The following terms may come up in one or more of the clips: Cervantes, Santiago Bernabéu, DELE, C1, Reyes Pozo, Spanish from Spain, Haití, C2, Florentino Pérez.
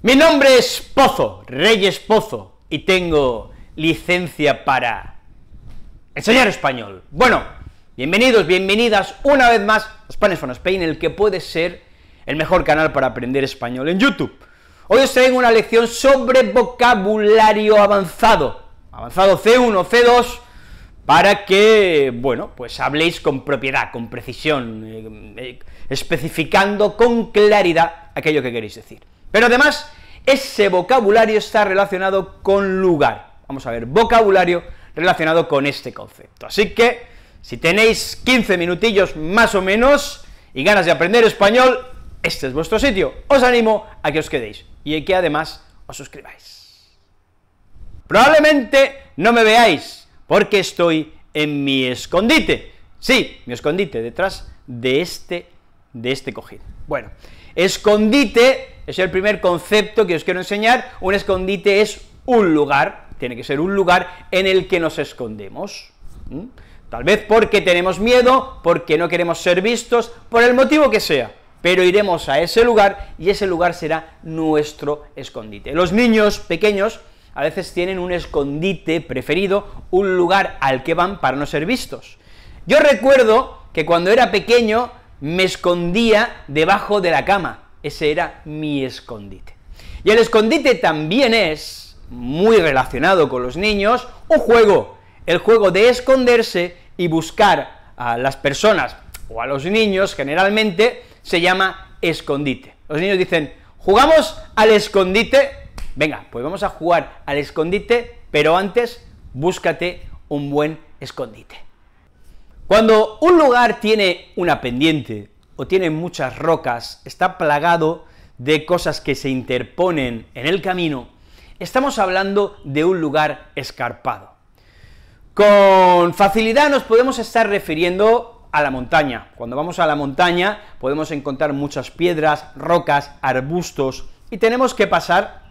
Mi nombre es Pozo, Reyes Pozo, y tengo licencia para enseñar español. Bueno, bienvenidos, bienvenidas una vez más a Spanish from Spain, el que puede ser el mejor canal para aprender español en YouTube. Hoy os traigo una lección sobre vocabulario avanzado C1, C2, para que, bueno, pues habléis con propiedad, con precisión, especificando con claridad aquello que queréis decir. Pero además, ese vocabulario está relacionado con lugar. Vamos a ver, vocabulario relacionado con este concepto. Así que, si tenéis 15 minutillos más o menos y ganas de aprender español, este es vuestro sitio. Os animo a que os quedéis y a que además os suscribáis. Probablemente no me veáis, porque estoy en mi escondite. Sí, mi escondite, detrás de este cojín. Bueno, escondite es el primer concepto que os quiero enseñar. Un escondite es un lugar, tiene que ser un lugar en el que nos escondemos. Tal vez porque tenemos miedo, porque no queremos ser vistos, por el motivo que sea, pero iremos a ese lugar y ese lugar será nuestro escondite. Los niños pequeños a veces tienen un escondite preferido, un lugar al que van para no ser vistos. Yo recuerdo que cuando era pequeño me escondía debajo de la cama. Ese era mi escondite. Y el escondite también es, muy relacionado con los niños, un juego, el juego de esconderse y buscar a las personas, o a los niños generalmente, se llama escondite. Los niños dicen, ¿jugamos al escondite? Venga, pues vamos a jugar al escondite, pero antes búscate un buen escondite. Cuando un lugar tiene una pendiente, o tiene muchas rocas, está plagado de cosas que se interponen en el camino, estamos hablando de un lugar escarpado. Con facilidad nos podemos estar refiriendo a la montaña. Cuando vamos a la montaña podemos encontrar muchas piedras, rocas, arbustos, y tenemos que pasar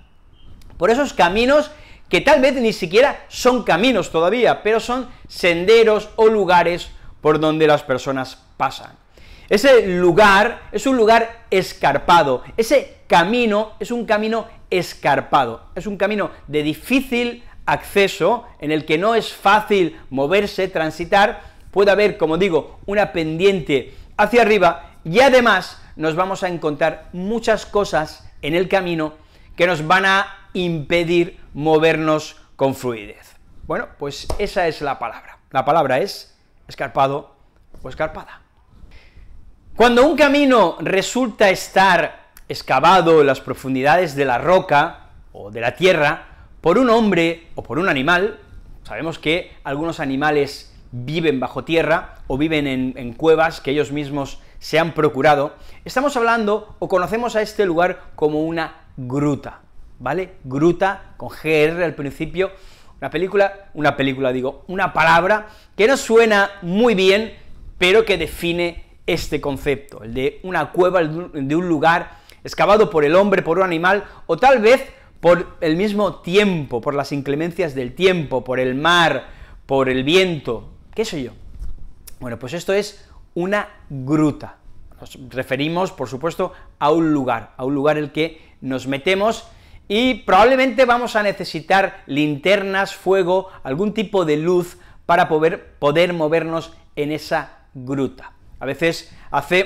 por esos caminos que tal vez ni siquiera son caminos todavía, pero son senderos o lugares por donde las personas pasan. Ese lugar es un lugar escarpado, ese camino es un camino escarpado, es un camino de difícil acceso, en el que no es fácil moverse, transitar, puede haber, como digo, una pendiente hacia arriba, y además nos vamos a encontrar muchas cosas en el camino que nos van a impedir movernos con fluidez. Bueno, pues esa es la palabra es escarpado o escarpada. Cuando un camino resulta estar excavado en las profundidades de la roca o de la tierra por un hombre o por un animal, sabemos que algunos animales viven bajo tierra o viven en cuevas que ellos mismos se han procurado, estamos hablando o conocemos a este lugar como una gruta, ¿vale? Gruta, con GR al principio, una palabra que no suena muy bien, pero que define este concepto, el de una cueva, el de un lugar excavado por el hombre, por un animal, o tal vez por el mismo tiempo, por las inclemencias del tiempo, por el mar, por el viento, qué sé yo. Bueno, pues esto es una gruta. Nos referimos, por supuesto, a un lugar en el que nos metemos y probablemente vamos a necesitar linternas, fuego, algún tipo de luz para poder movernos en esa gruta. A veces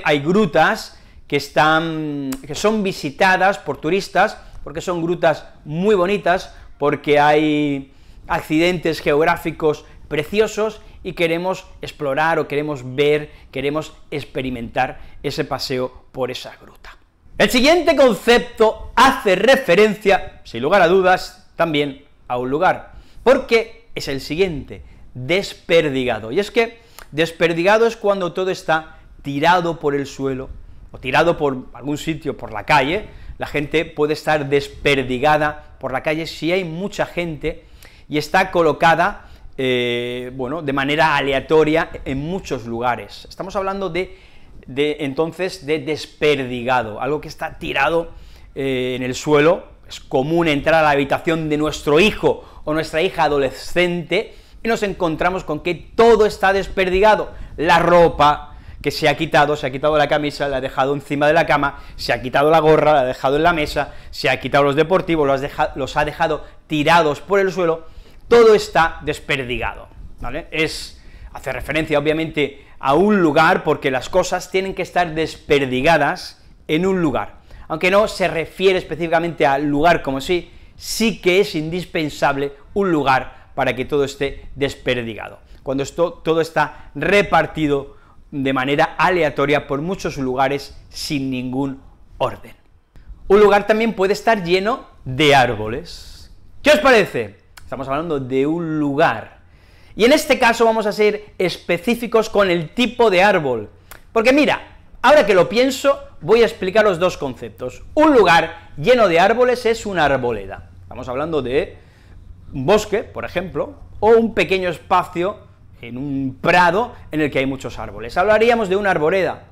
hay grutas que son visitadas por turistas, porque son grutas muy bonitas, porque hay accidentes geográficos preciosos y queremos explorar o queremos ver, queremos experimentar ese paseo por esa gruta. El siguiente concepto hace referencia, sin lugar a dudas, también a un lugar, porque es el siguiente, desperdigado, y es que desperdigado es cuando todo está tirado por el suelo, o tirado por algún sitio, por la calle, la gente puede estar desperdigada por la calle si hay mucha gente y está colocada, bueno, de manera aleatoria en muchos lugares. Estamos hablando entonces de desperdigado, algo que está tirado en el suelo. Es común entrar a la habitación de nuestro hijo o nuestra hija adolescente y nos encontramos con que todo está desperdigado, la ropa, que se ha quitado la camisa, la ha dejado encima de la cama, se ha quitado la gorra, la ha dejado en la mesa, se ha quitado los deportivos, los ha dejado tirados por el suelo, todo está desperdigado, ¿vale? Hace referencia, obviamente, a un lugar, porque las cosas tienen que estar desperdigadas en un lugar. Aunque no se refiere específicamente al lugar como sí, sí que es indispensable un lugar para que todo esté desperdigado. Cuando esto, todo está repartido de manera aleatoria por muchos lugares sin ningún orden. Un lugar también puede estar lleno de árboles. ¿Qué os parece? Estamos hablando de un lugar. Y en este caso vamos a ser específicos con el tipo de árbol, porque mira, ahora que lo pienso, voy a explicaros dos conceptos. Un lugar lleno de árboles es una arboleda. Estamos hablando de un bosque, por ejemplo, o un pequeño espacio en un prado en el que hay muchos árboles. Hablaríamos de una arboleda,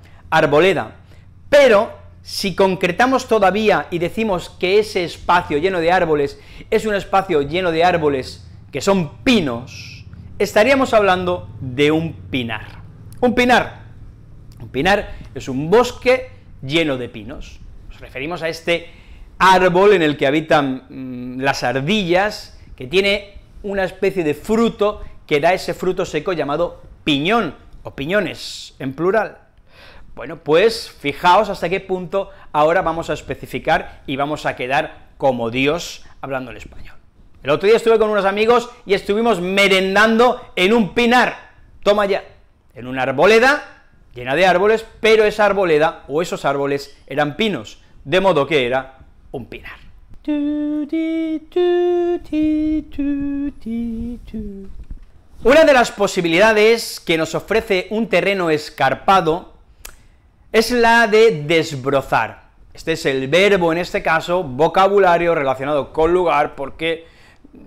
pero si concretamos todavía y decimos que ese espacio lleno de árboles es un espacio lleno de árboles que son pinos, estaríamos hablando de un pinar. Un pinar es un bosque lleno de pinos. Nos referimos a este árbol en el que habitan las ardillas, que tiene una especie de fruto que da ese fruto seco llamado piñón, o piñones, en plural. Bueno, pues fijaos hasta qué punto ahora vamos a especificar y vamos a quedar como Dios hablando en español. El otro día estuve con unos amigos y estuvimos merendando en un pinar, toma ya, en una arboleda llena de árboles, pero esa arboleda o esos árboles eran pinos, de modo que era un pinar. Una de las posibilidades que nos ofrece un terreno escarpado es la de desbrozar. Este es el verbo, en este caso, vocabulario relacionado con lugar, porque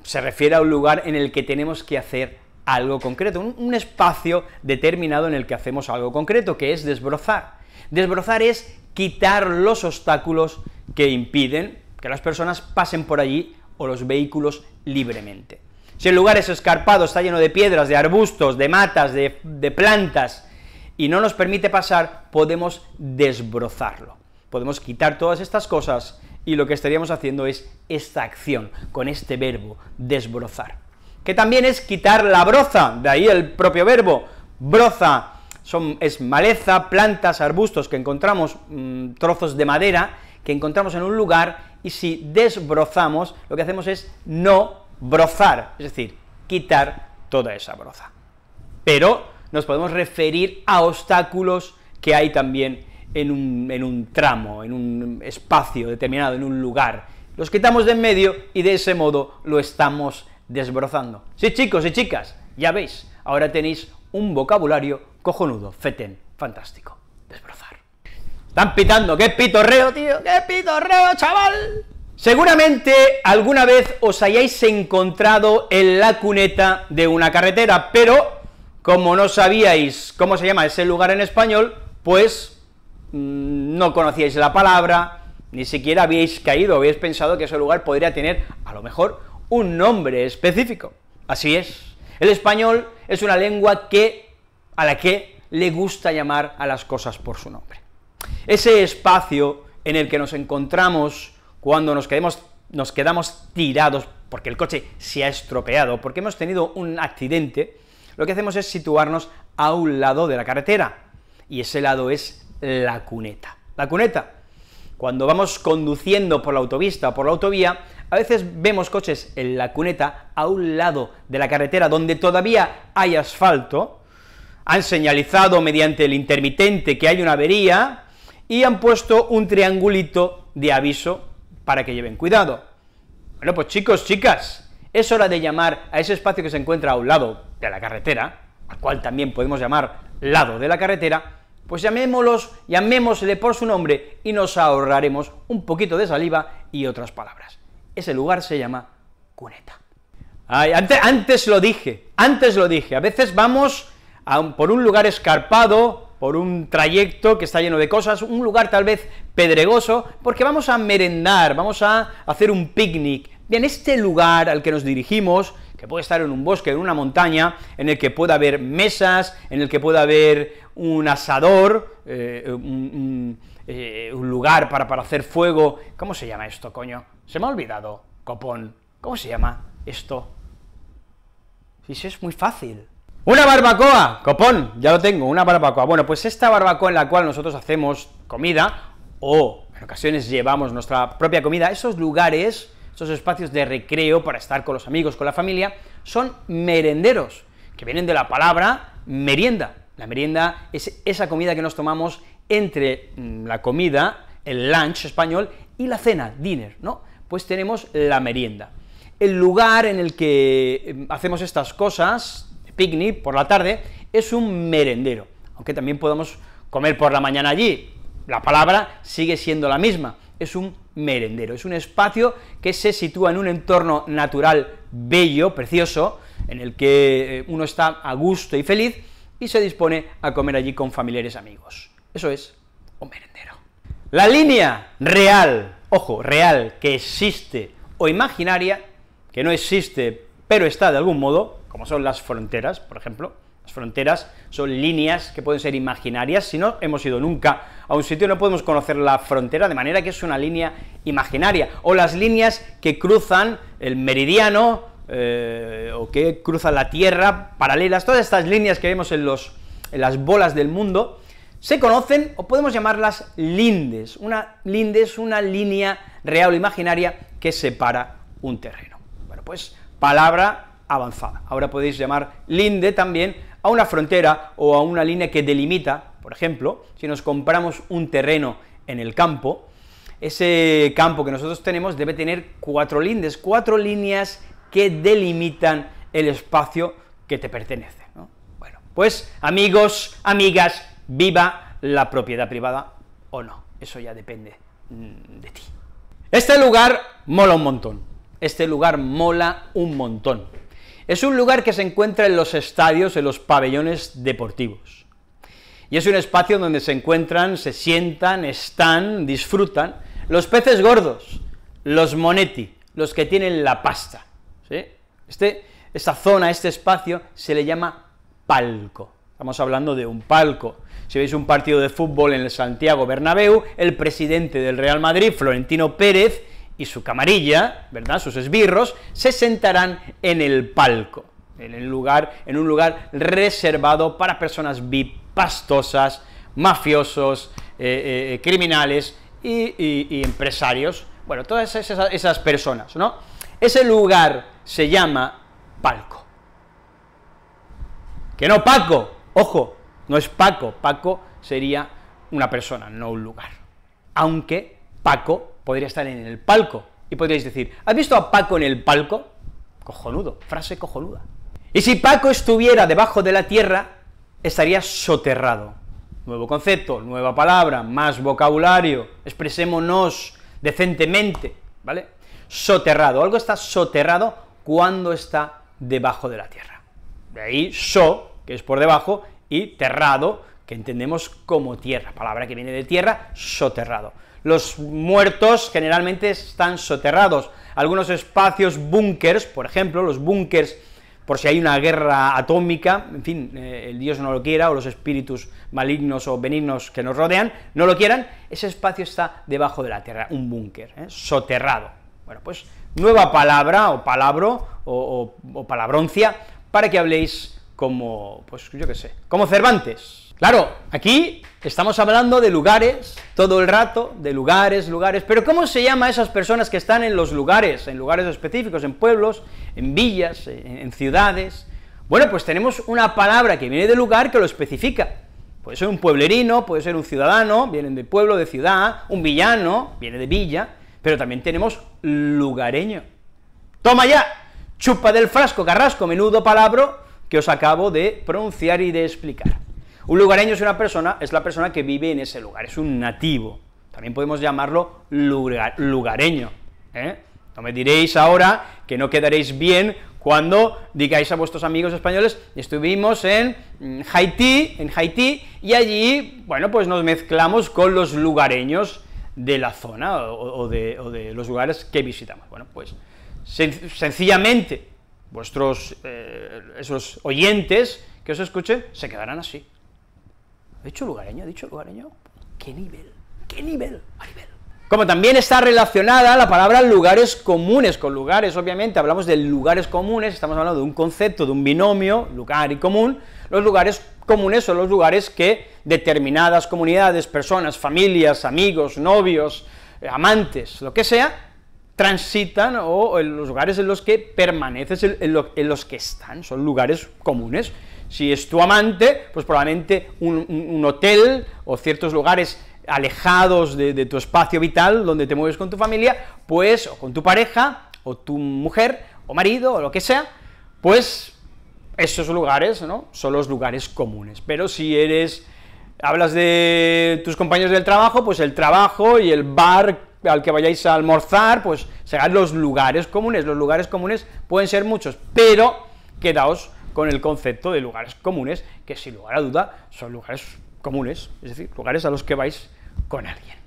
se refiere a un lugar en el que tenemos que hacer algo concreto, un espacio determinado en el que hacemos algo concreto, que es desbrozar. Desbrozar es quitar los obstáculos que impiden que las personas pasen por allí o los vehículos libremente. Si el lugar es escarpado, está lleno de piedras, de arbustos, de matas, de plantas, y no nos permite pasar, podemos desbrozarlo. Podemos quitar todas estas cosas y lo que estaríamos haciendo es esta acción, con este verbo, desbrozar, que también es quitar la broza, de ahí el propio verbo, broza, es maleza, plantas, arbustos que encontramos, trozos de madera que encontramos en un lugar, y si desbrozamos, lo que hacemos es no brozar, es decir, quitar toda esa broza. Pero nos podemos referir a obstáculos que hay también en un tramo, en un espacio determinado, en un lugar, los quitamos de en medio y de ese modo lo estamos desbrozando. Sí, chicos y chicas, ya veis, ahora tenéis un vocabulario cojonudo, fetén, fantástico, desbrozar. Están pitando, qué pitorreo, tío, qué pitorreo, chaval. Seguramente alguna vez os hayáis encontrado en la cuneta de una carretera, pero como no sabíais cómo se llama ese lugar en español, pues no conocíais la palabra, ni siquiera habíais caído, habíais pensado que ese lugar podría tener, a lo mejor, un nombre específico. Así es, el español es una lengua a la que le gusta llamar a las cosas por su nombre. Ese espacio en el que nos encontramos cuando nos quedamos tirados porque el coche se ha estropeado, porque hemos tenido un accidente, lo que hacemos es situarnos a un lado de la carretera, y ese lado es la cuneta. La cuneta, cuando vamos conduciendo por la autopista o por la autovía, a veces vemos coches en la cuneta a un lado de la carretera donde todavía hay asfalto, han señalizado mediante el intermitente que hay una avería y han puesto un triangulito de aviso para que lleven cuidado. Bueno, pues chicos, chicas, es hora de llamar a ese espacio que se encuentra a un lado de la carretera, al cual también podemos llamar lado de la carretera, pues llamémosle por su nombre y nos ahorraremos un poquito de saliva y otras palabras. Ese lugar se llama cuneta. Ay, antes lo dije, a veces vamos por un lugar escarpado, por un trayecto que está lleno de cosas, un lugar tal vez pedregoso, porque vamos a merendar, vamos a hacer un picnic. Bien, este lugar al que nos dirigimos, que puede estar en un bosque, en una montaña, en el que pueda haber mesas, en el que pueda haber un asador, un lugar para hacer fuego. ¿Cómo se llama esto, coño? Se me ha olvidado, copón. ¿Cómo se llama esto? Si sí, es muy fácil. ¡Una barbacoa! Copón, ya lo tengo, una barbacoa. Bueno, pues esta barbacoa en la cual nosotros hacemos comida, o en ocasiones llevamos nuestra propia comida, esos lugares, esos espacios de recreo para estar con los amigos, con la familia, son merenderos, que vienen de la palabra merienda. La merienda es esa comida que nos tomamos entre la comida, el lunch español, y la cena, dinner, ¿no? Pues tenemos la merienda. El lugar en el que hacemos estas cosas, picnic por la tarde, es un merendero, aunque también podamos comer por la mañana allí, la palabra sigue siendo la misma, es un merendero, es un espacio que se sitúa en un entorno natural bello, precioso, en el que uno está a gusto y feliz, y se dispone a comer allí con familiares, amigos. Eso es un merendero. La línea real, ojo, real, que existe, o imaginaria, que no existe, pero está de algún modo, como son las fronteras, por ejemplo. Las fronteras son líneas que pueden ser imaginarias, si no hemos ido nunca a un sitio no podemos conocer la frontera, de manera que es una línea imaginaria, o las líneas que cruzan el meridiano, o que cruzan la Tierra, paralelas, todas estas líneas que vemos en las bolas del mundo, se conocen, o podemos llamarlas lindes. Una linde es una línea real o imaginaria que separa un terreno. Bueno, pues, palabra avanzada. Ahora podéis llamar linde también a una frontera o a una línea que delimita, por ejemplo, si nos compramos un terreno en el campo, ese campo que nosotros tenemos debe tener cuatro lindes, cuatro líneas que delimitan el espacio que te pertenece, ¿no? Bueno, pues amigos, amigas, viva la propiedad privada o no, eso ya depende de ti. Este lugar mola un montón, este lugar mola un montón. Es un lugar que se encuentra en los estadios, en los pabellones deportivos, y es un espacio donde se encuentran, se sientan, están, disfrutan los peces gordos, los monetti, los que tienen la pasta, ¿sí? Esta zona, este espacio, se le llama palco, estamos hablando de un palco. Si veis un partido de fútbol en el Santiago Bernabéu, el presidente del Real Madrid, Florentino Pérez, y su camarilla, ¿verdad?, sus esbirros, se sentarán en el palco, en un lugar reservado para personas VIP, pastosas, mafiosos, criminales y empresarios, bueno, todas esas personas, ¿no? Ese lugar se llama palco. Que no Paco, ojo, no es Paco, Paco sería una persona, no un lugar, aunque Paco podría estar en el palco, y podríais decir, ¿has visto a Paco en el palco? Cojonudo, frase cojonuda. Y si Paco estuviera debajo de la tierra, estaría soterrado. Nuevo concepto, nueva palabra, más vocabulario, expresémonos decentemente, ¿vale? Soterrado, algo está soterrado cuando está debajo de la tierra. De ahí so, que es por debajo, y terrado, que entendemos como tierra, palabra que viene de tierra, soterrado. Los muertos generalmente están soterrados, algunos espacios búnkers, por ejemplo, los búnkers, por si hay una guerra atómica, en fin, el Dios no lo quiera, o los espíritus malignos o benignos que nos rodean, no lo quieran, ese espacio está debajo de la tierra, un búnker, soterrado. Bueno, pues, nueva palabra, o palabro, o palabroncia, para que habléis como, pues, yo qué sé, como Cervantes. Claro, aquí estamos hablando de lugares todo el rato, de lugares, lugares, pero ¿cómo se llama a esas personas que están en lugares específicos, en pueblos, en villas, en ciudades? Bueno, pues tenemos una palabra que viene de lugar que lo especifica. Puede ser un pueblerino, puede ser un ciudadano, vienen de pueblo, de ciudad, un villano, viene de villa, pero también tenemos lugareño. ¡Toma ya! Chupa del frasco, carrasco, menudo palabro que os acabo de pronunciar y de explicar. Un lugareño es una persona, es la persona que vive en ese lugar, es un nativo, también podemos llamarlo lugareño, ¿eh? No me diréis ahora que no quedaréis bien cuando digáis a vuestros amigos españoles, estuvimos en Haití, y allí, bueno, pues nos mezclamos con los lugareños de la zona, o de los lugares que visitamos. Bueno, pues, sencillamente, vuestros esos oyentes que os escuchen se quedarán así. ¿He dicho lugareño? ¿He dicho lugareño? ¿Qué nivel? ¿Qué nivel? A nivel. Como también está relacionada la palabra lugares comunes, con lugares, obviamente, hablamos de lugares comunes, estamos hablando de un concepto, de un binomio, lugar y común. Los lugares comunes son los lugares que determinadas comunidades, personas, familias, amigos, novios, amantes, lo que sea, transitan, o en los lugares en los que permaneces, en los que están, son lugares comunes. Si es tu amante, pues probablemente un hotel o ciertos lugares alejados de tu espacio vital, donde te mueves con tu familia, pues, o con tu pareja, o tu mujer, o marido, o lo que sea, pues esos lugares, ¿no?, son los lugares comunes. Pero si eres, hablas de tus compañeros del trabajo, pues el trabajo y el bar al que vayáis a almorzar, pues serán los lugares comunes. Los lugares comunes pueden ser muchos, pero quedaos con el concepto de lugares comunes, que sin lugar a duda son lugares comunes, es decir, lugares a los que vais con alguien.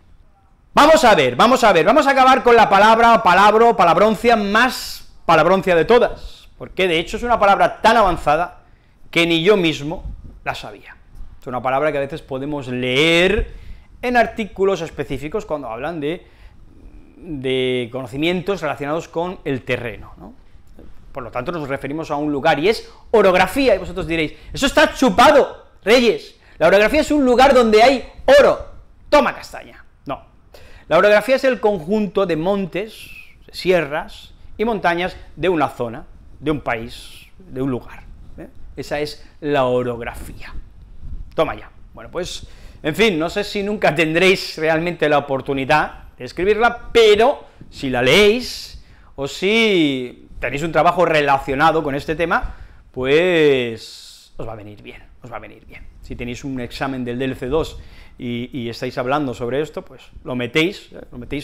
Vamos a ver, vamos a ver, vamos a acabar con la palabra, palabro, palabroncia, más palabroncia de todas, porque de hecho es una palabra tan avanzada que ni yo mismo la sabía. Es una palabra que a veces podemos leer en artículos específicos cuando hablan de conocimientos relacionados con el terreno, ¿no? Por lo tanto nos referimos a un lugar, y es orografía, y vosotros diréis, eso está chupado, Reyes, la orografía es un lugar donde hay oro, toma castaña. No, la orografía es el conjunto de montes, de sierras y montañas de una zona, de un país, de un lugar, ¿eh? Esa es la orografía, toma ya. Bueno, pues, en fin, no sé si nunca tendréis realmente la oportunidad de escribirla, pero si la leéis, o si tenéis un trabajo relacionado con este tema, pues os va a venir bien, os va a venir bien. Si tenéis un examen del DELE 2 y estáis hablando sobre esto, pues lo metéis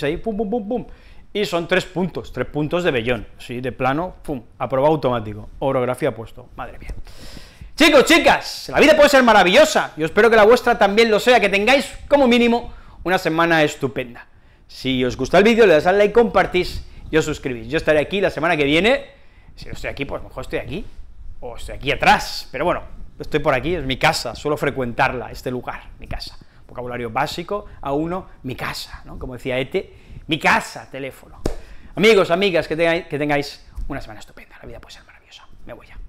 ahí, pum, pum, pum, pum, y son 3 puntos, 3 puntos de vellón, sí, de plano, pum, aprobado automático, orografía puesto, madre mía. Chicos, chicas, la vida puede ser maravillosa, yo espero que la vuestra también lo sea, que tengáis como mínimo una semana estupenda. Si os gusta el vídeo, le das al like, compartís y os suscribís. Yo estaré aquí la semana que viene, si no estoy aquí, pues mejor estoy aquí, o estoy aquí atrás, pero bueno, estoy por aquí, es mi casa, suelo frecuentarla, este lugar, mi casa. Vocabulario básico, A1, mi casa, ¿no?, como decía Ete, mi casa, teléfono. Amigos, amigas, que tengáis una semana estupenda, la vida puede ser maravillosa, me voy ya.